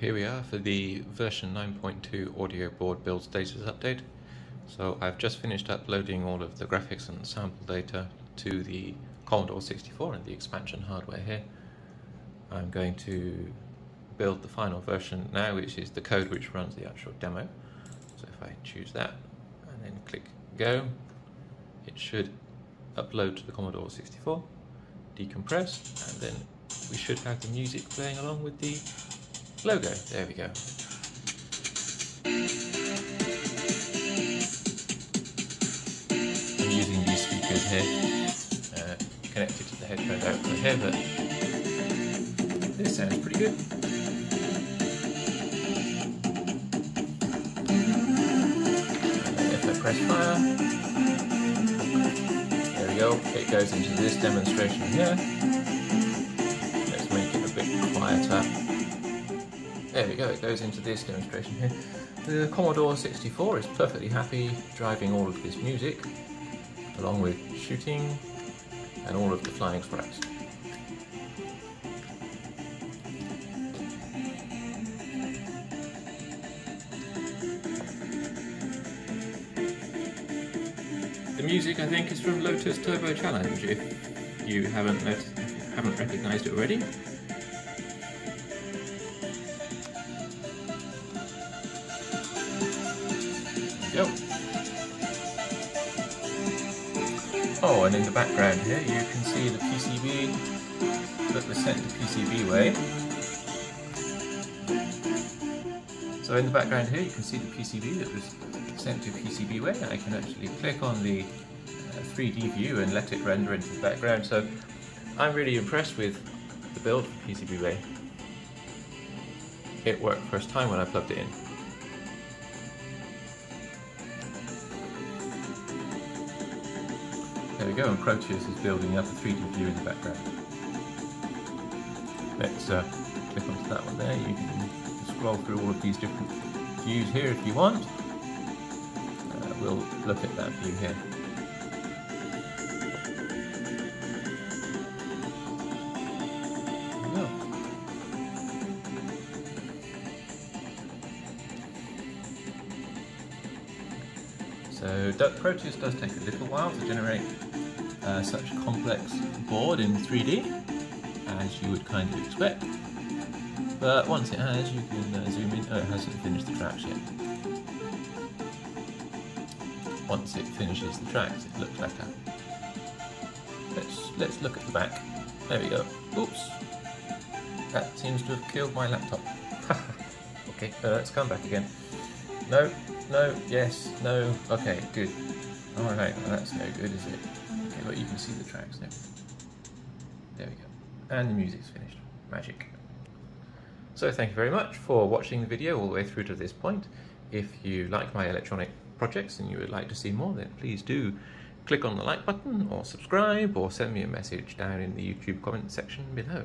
Here we are for the version 9.2 audio board build status update. So I've just finished uploading all of the graphics and sample data to the Commodore 64 and the expansion hardware here. I'm going to build the final version now, which is the code which runs the actual demo. So if I choose that and then click go, it should upload to the Commodore 64, decompress, and then we should have the music playing along with the logo. There we go. I'm using these speakers here, connected to the headphone output here, but this sounds pretty good. And if I press fire, there we go, it goes into this demonstration here. Let's make it a bit quieter. There we go, it goes into this demonstration here. The Commodore 64 is perfectly happy driving all of this music, along with shooting and all of the flying sprites. The music, I think, is from Lotus Turbo Challenge, if you haven't recognised it already. Go. Oh, and in the background here you can see the PCB that was sent to PCBWay. So in the background here you can see the PCB that was sent to PCBWay, and I can actually click on the 3D view and let it render into the background. So I'm really impressed with the build for PCBWay. It worked first time when I plugged it in. There we go, and Proteus is building up a 3D view in the background. Let's click onto that one there. You can scroll through all of these different views here if you want. We'll look at that view here. So Proteus does take a little while to generate such a complex board in 3D, as you would kind of expect, but once it has, you can zoom in. Oh, it hasn't finished the tracks yet. Once it finishes the tracks, it looks like that. Let's look at the back. There we go. Oops, that seems to have killed my laptop. Okay, let's come back again. No. No, yes, no, okay, good. Alright, well that's no good, is it? Okay, but you can see the tracks now. There we go. And the music's finished. Magic. So thank you very much for watching the video all the way through to this point. If you like my electronic projects and you would like to see more, then please do click on the like button or subscribe or send me a message down in the YouTube comment section below.